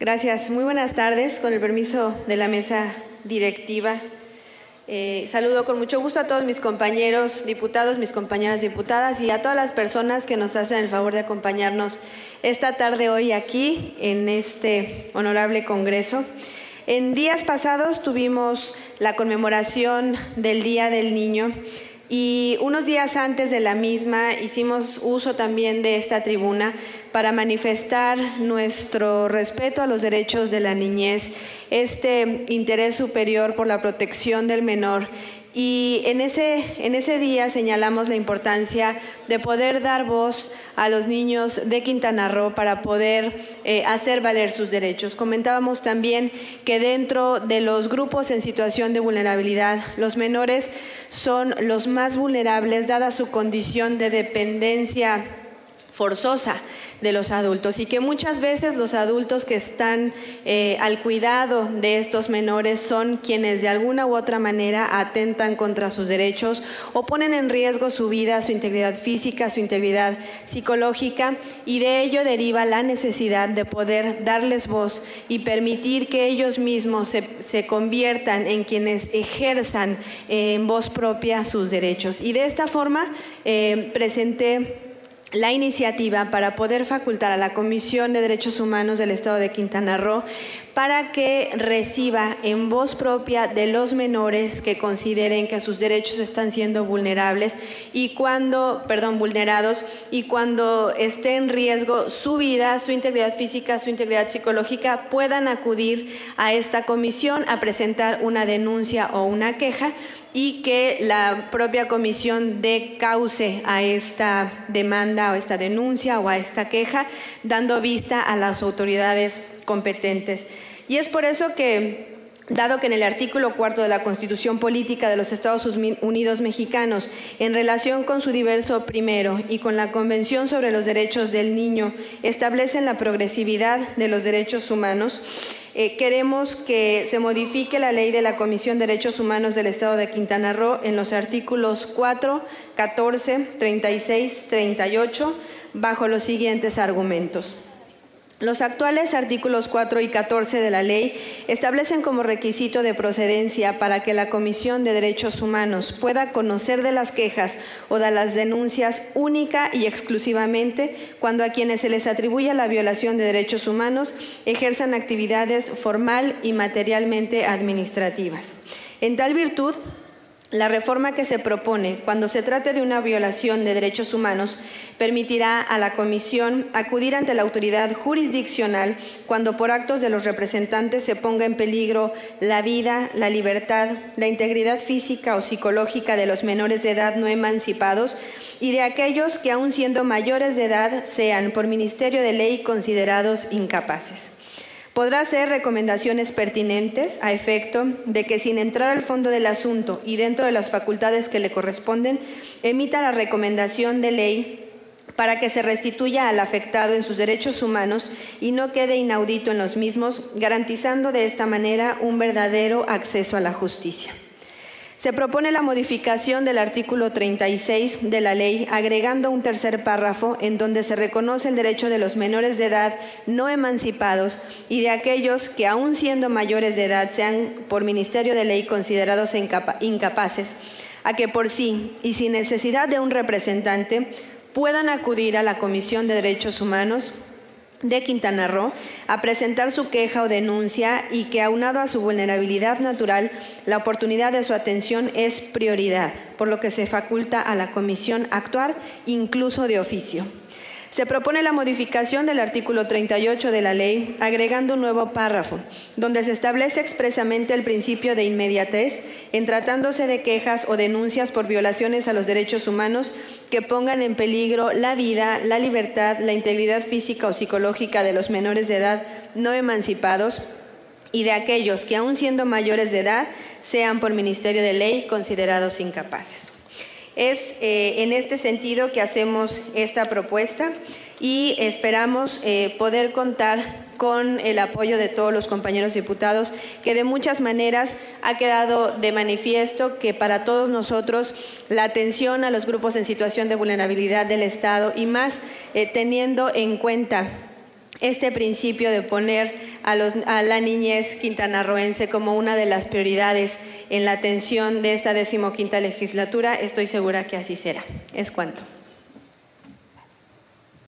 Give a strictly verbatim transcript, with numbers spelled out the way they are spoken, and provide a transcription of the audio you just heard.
Gracias. Muy buenas tardes. Con el permiso de la mesa directiva, eh, saludo con mucho gusto a todos mis compañeros diputados, mis compañeras diputadas y a todas las personas que nos hacen el favor de acompañarnos esta tarde hoy aquí en este honorable Congreso. En días pasados tuvimos la conmemoración del Día del Niño y unos días antes de la misma hicimos uso también de esta tribuna para manifestar nuestro respeto a los derechos de la niñez, este interés superior por la protección del menor. Y en ese, en ese día señalamos la importancia de poder dar voz a los niños de Quintana Roo para poder eh, hacer valer sus derechos. Comentábamos también que dentro de los grupos en situación de vulnerabilidad, los menores son los más vulnerables dada su condición de dependencia forzosa de los adultos y que muchas veces los adultos que están eh, al cuidado de estos menores son quienes de alguna u otra manera atentan contra sus derechos o ponen en riesgo su vida, su integridad física, su integridad psicológica, y de ello deriva la necesidad de poder darles voz y permitir que ellos mismos se, se conviertan en quienes ejerzan eh, en voz propia sus derechos. Y de esta forma eh, presenté la iniciativa para poder facultar a la Comisión de Derechos Humanos del Estado de Quintana Roo para que reciba en voz propia de los menores que consideren que sus derechos están siendo vulnerables y cuando, perdón, vulnerados y cuando esté en riesgo su vida, su integridad física, su integridad psicológica, puedan acudir a esta comisión a presentar una denuncia o una queja y que la propia comisión dé cauce a esta demanda o esta denuncia o a esta queja, dando vista a las autoridades competentes. Y es por eso que, dado que en el artículo cuarto de la Constitución Política de los Estados Unidos Mexicanos, en relación con su diverso primero y con la Convención sobre los Derechos del Niño, establecen la progresividad de los derechos humanos, Eh, queremos que se modifique la ley de la Comisión de Derechos Humanos del Estado de Quintana Roo en los artículos cuatro, catorce, treinta y seis, treinta y ocho, bajo los siguientes argumentos. Los actuales artículos cuatro y catorce de la ley establecen como requisito de procedencia para que la Comisión de Derechos Humanos pueda conocer de las quejas o de las denuncias única y exclusivamente cuando a quienes se les atribuye la violación de derechos humanos ejerzan actividades formal y materialmente administrativas. En tal virtud, la reforma que se propone cuando se trate de una violación de derechos humanos permitirá a la Comisión acudir ante la autoridad jurisdiccional cuando por actos de los representantes se ponga en peligro la vida, la libertad, la integridad física o psicológica de los menores de edad no emancipados y de aquellos que aún siendo mayores de edad sean por Ministerio de Ley considerados incapaces. Podrá hacer recomendaciones pertinentes a efecto de que, sin entrar al fondo del asunto y dentro de las facultades que le corresponden, emita la recomendación de ley para que se restituya al afectado en sus derechos humanos y no quede inaudito en los mismos, garantizando de esta manera un verdadero acceso a la justicia. Se propone la modificación del artículo treinta y seis de la ley, agregando un tercer párrafo en donde se reconoce el derecho de los menores de edad no emancipados y de aquellos que aún siendo mayores de edad sean por Ministerio de Ley considerados incapaces, a que por sí y sin necesidad de un representante puedan acudir a la Comisión de Derechos Humanos de Quintana Roo a presentar su queja o denuncia y que, aunado a su vulnerabilidad natural, la oportunidad de su atención es prioridad, por lo que se faculta a la Comisión actuar incluso de oficio. Se propone la modificación del artículo treinta y ocho de la ley, agregando un nuevo párrafo, donde se establece expresamente el principio de inmediatez en tratándose de quejas o denuncias por violaciones a los derechos humanos que pongan en peligro la vida, la libertad, la integridad física o psicológica de los menores de edad no emancipados y de aquellos que, aún siendo mayores de edad, sean por Ministerio de Ley considerados incapaces. Es eh, en este sentido que hacemos esta propuesta y esperamos eh, poder contar con el apoyo de todos los compañeros diputados, que de muchas maneras ha quedado de manifiesto que para todos nosotros la atención a los grupos en situación de vulnerabilidad del Estado y más eh, teniendo en cuenta este principio de poner a, los, a la niñez quintanarroense como una de las prioridades en la atención de esta decimoquinta legislatura. Estoy segura que así será. Es cuanto.